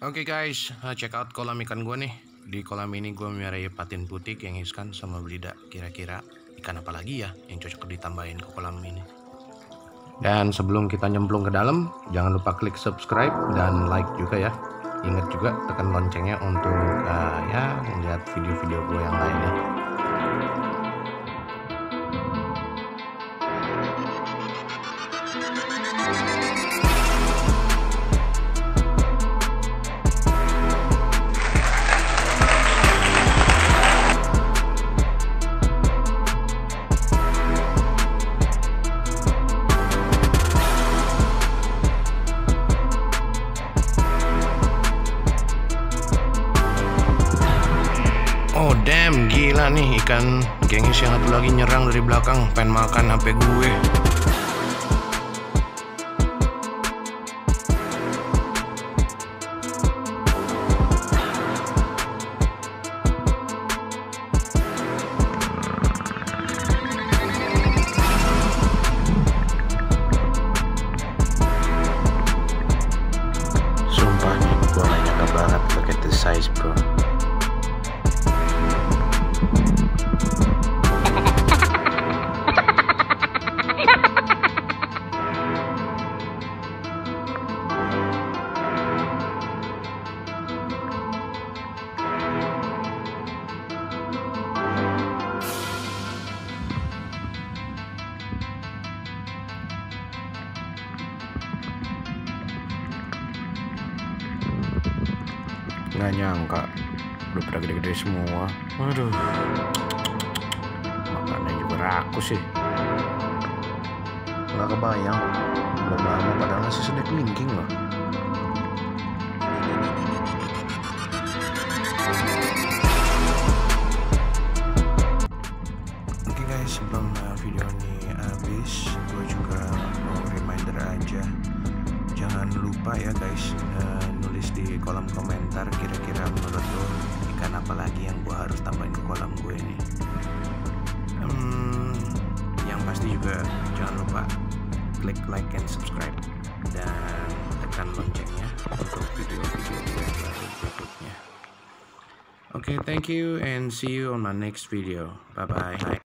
Oke guys, check out kolam ikan gue nih. Di kolam ini gue memarai patin putih, genghis kan, sama belida. Kira-kira ikan apa lagi ya yang cocok ditambahin ke kolam ini? Dan sebelum kita nyemplung ke dalam, jangan lupa klik subscribe dan like juga ya. Ingat juga tekan loncengnya untuk ya melihat video-video gue yang lainnya. Oh damn, gila nih ikan genghis yang satu lagi nyerang dari belakang, pengen makan HP gue. Sumpah nih, gue gak nyangka banget, look at the size bro. Nggak nyangka udah pada gede-gede semua. Waduh, makannya juga rakus sih. Nggak kebayang belum lama padahal masih sedek kelingking loh. Oke guys, sebelum video ini habis, gue juga mau reminder aja, jangan lupa ya guys, tulis di kolom komentar kira-kira menurut lo ikan apa lagi yang gue harus tambahin ke kolam gue ini. Yang pasti juga jangan lupa klik like and subscribe dan tekan loncengnya untuk video-video berikutnya. Oke, thank you and see you on my next video. Bye bye.